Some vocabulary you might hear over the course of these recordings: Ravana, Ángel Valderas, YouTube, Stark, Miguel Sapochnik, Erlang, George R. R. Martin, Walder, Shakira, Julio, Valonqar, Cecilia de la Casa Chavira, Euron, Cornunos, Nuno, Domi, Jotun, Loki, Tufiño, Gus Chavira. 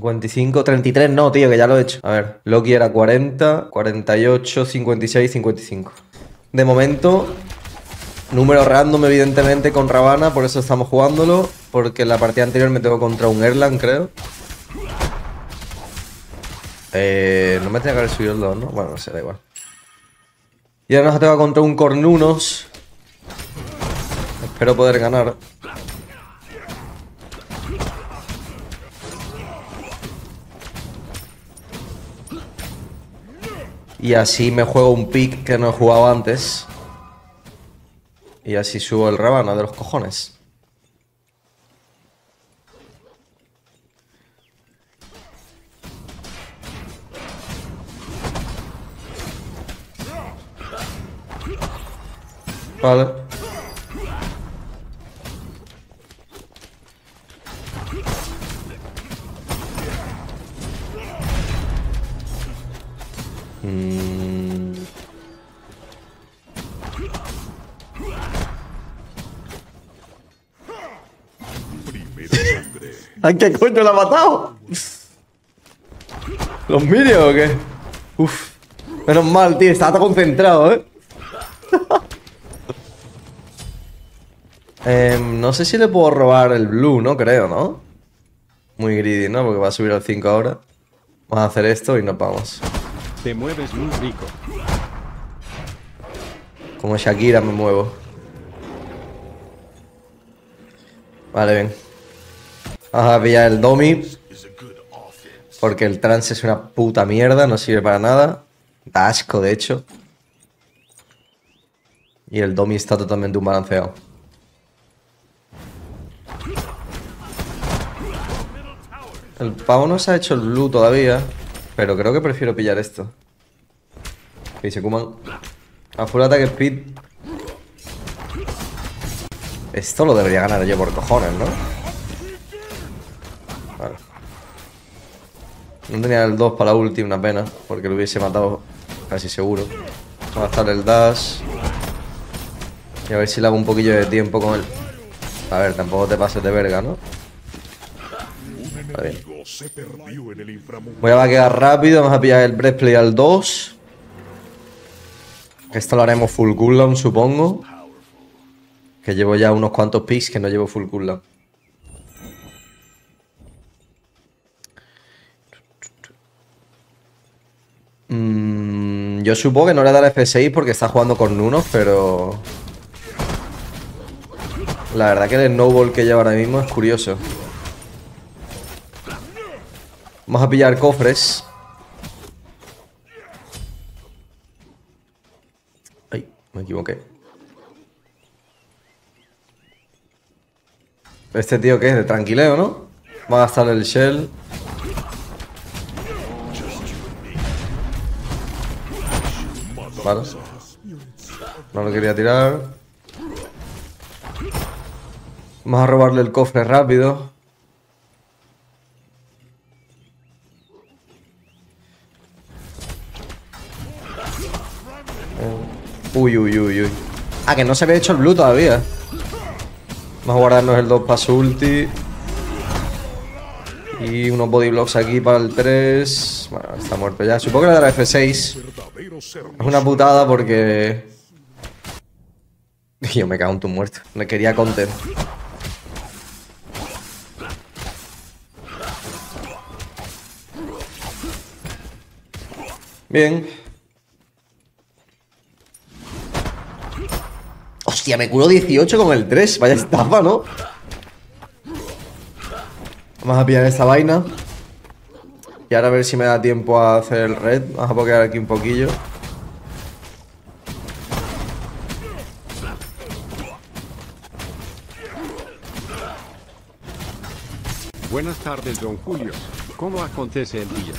55, 33 no, tío, que ya lo he hecho. A ver, Loki era 40, 48, 56, 55. De momento, número random, evidentemente, con Ravana. Por eso estamos jugándolo. Porque la partida anterior me tocó contra un Erlang, creo. No me tenía que haber subido el 2, ¿no? Bueno, no sé, da igual. Y ahora nos ha tocado contra un Cornunos. Espero poder ganar. Y así me juego un pick que no he jugado antes. Y así subo el Ravana de los cojones. Vale. ¿A qué coño la ha matado? ¿Los minions o qué? Uf. Menos mal, tío. Estaba tan concentrado, ¿eh? No sé si le puedo robar el blue, no creo, ¿no? Muy greedy, ¿no? Porque va a subir al 5 ahora. Vamos a hacer esto y nos vamos. Te mueves muy rico. Como Shakira me muevo. Vale, bien. Vamos a pillar el Domi. Porque el trance es una puta mierda, no sirve para nada. Da asco, de hecho. Y el Domi está totalmente desbalanceado. El pavo no se ha hecho el blue todavía. Pero creo que prefiero pillar esto. Que se cuman. A full attack speed. Esto lo debería ganar yo por cojones, ¿no? No tenía el 2 para la ulti, una pena, porque lo hubiese matado casi seguro. Vamos a gastar el dash. Y a ver si le hago un poquillo de tiempo con él. A ver, tampoco te pases de verga, ¿no? Está bien. Voy a vaquear rápido, vamos a pillar el breastplate al 2. Esto lo haremos full cooldown, supongo. Que llevo ya unos cuantos picks que no llevo full cooldown. Yo supongo que no le da el F6 porque está jugando con Nuno, pero la verdad que el snowball que lleva ahora mismo es curioso. Vamos a pillar cofres. Ay, me equivoqué. Este tío que es de tranquileo, ¿no? Va a gastar el shell. Vale. No lo quería tirar. Vamos a robarle el cofre rápido. Uy, uy, uy, uy. Ah, que no se había hecho el blue todavía. Vamos a guardarnos el 2 para su ulti. Y unos body blocks aquí para el 3. Bueno, está muerto ya. Supongo que le dará F6. Es una putada porque... Yo me cago en tu muerto. Me quería content. Bien. Hostia, me curó 18 con el 3. Vaya estafa, ¿no? Vamos a pillar esta vaina. Y ahora a ver si me da tiempo a hacer el red. Vamos a pokear aquí un poquillo. Buenas tardes, don Julio. ¿Cómo acontece el día?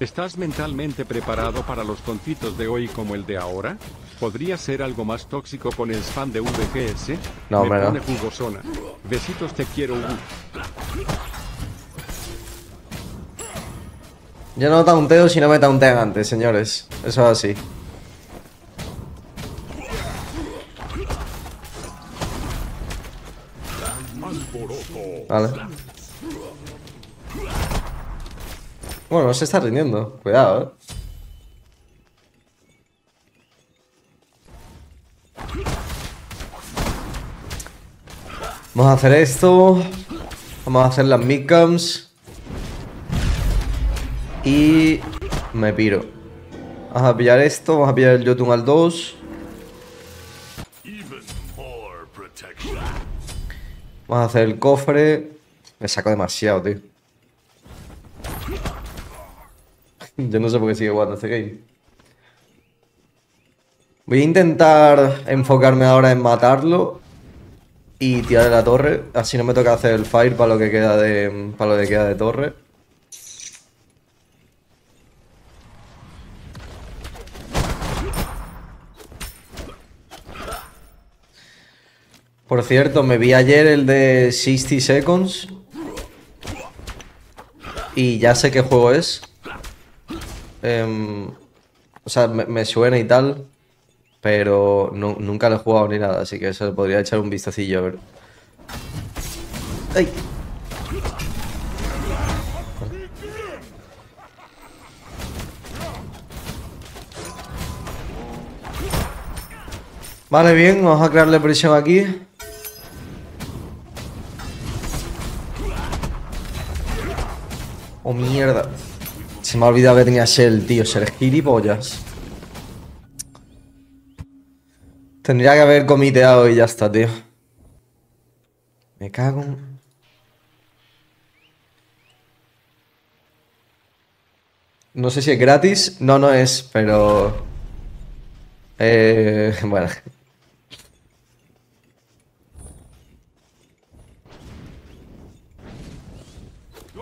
¿Estás mentalmente preparado para los concitos de hoy como el de ahora? ¿Podría ser algo más tóxico con el spam de VGS? No, hombre, no. Me pone jugosona. Besitos, te quiero. Yo no taunteo si no me tauntean antes, señores. Eso es así. Vale. Bueno, no se está rindiendo. Cuidado, eh. Vamos a hacer esto. Vamos a hacer las midcams. Y me piro. Vamos a pillar esto. Vamos a pillar el Jotun al 2. Vamos a hacer el cofre. Me saco demasiado, tío. Yo no sé por qué sigue jugando este game. Voy a intentar enfocarme ahora en matarlo y tirar de la torre. Así no me toca hacer el fire para lo que queda de, torre. Por cierto, me vi ayer el de 60 Seconds. Y ya sé qué juego es. O sea, me suena y tal. Pero no, nunca lo he jugado ni nada, así que eso le podría echar un vistacillo, a ver. ¡Ay! Vale, bien, vamos a crearle presión aquí. ¡Oh, mierda! Se me ha olvidado que tenía Shell, tío. Ser gilipollas. Tendría que haber comiteado y ya está, tío. Me cago en... No sé si es gratis. No, no es, pero... bueno.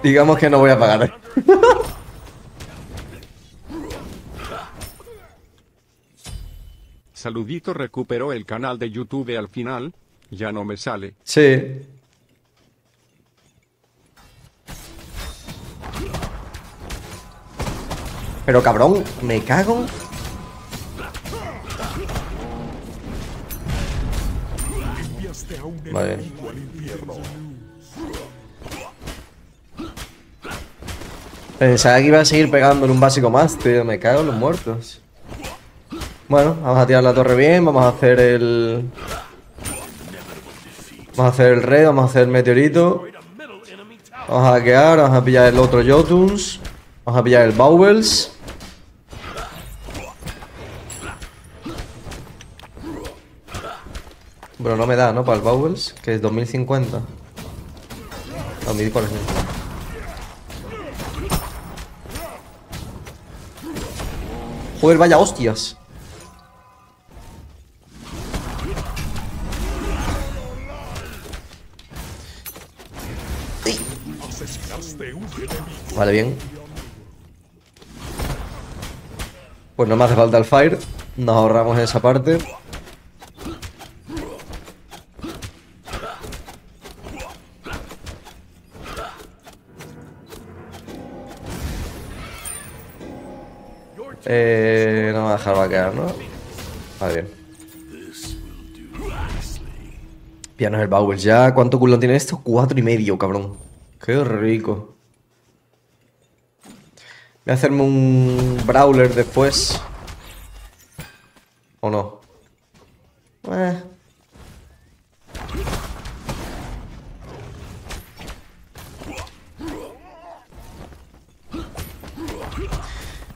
Digamos que no voy a pagar. Saludito, recuperó el canal de YouTube al final. Ya no me sale. Sí. Pero cabrón, me cago. Vale. Pensaba que iba a seguir pegándole un básico más, tío. Me cago en los muertos. Bueno, vamos a tirar la torre bien, vamos a hacer el... Vamos a hacer el red, vamos a hacer el meteorito. Vamos a hackear, vamos a pillar el otro Jotuns. Vamos a pillar el Baubles. Bueno, no me da, ¿no? Para el Baubles, que es 2050. 2000, por ejemplo. Joder, vaya hostias. Vale, bien. Pues no me hace falta el fire. Nos ahorramos esa parte. No me va a dejar vaquear, ¿no? Vale, bien. Pianos el Bowel ya. ¿Cuánto culón tiene esto? 4,5, cabrón. Qué rico. Voy a hacerme un Brawler después. ¿O no?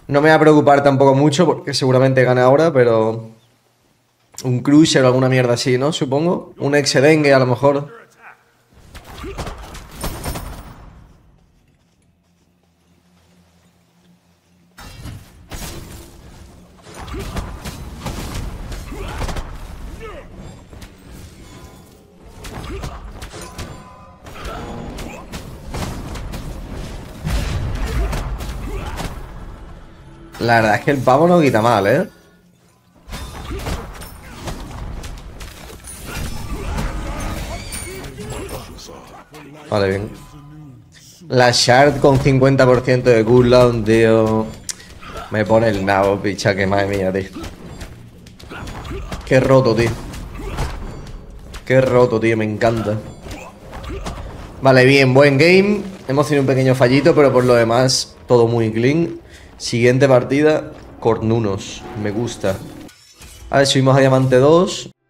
No me va a preocupar tampoco mucho porque seguramente gane ahora, pero... Un Crusher o alguna mierda así, ¿no? Supongo. Un Exedengue a lo mejor. La verdad es que el pavo no quita mal, ¿eh? Vale, bien. La shard con 50% de cooldown, tío. Me pone el nabo, picha, que madre mía, tío. Qué roto, tío. Qué roto, tío, me encanta. Vale, bien, buen game. Hemos tenido un pequeño fallito, pero por lo demás, todo muy clean. Siguiente partida, Cornunos. Me gusta. A ver, subimos a Diamante 2.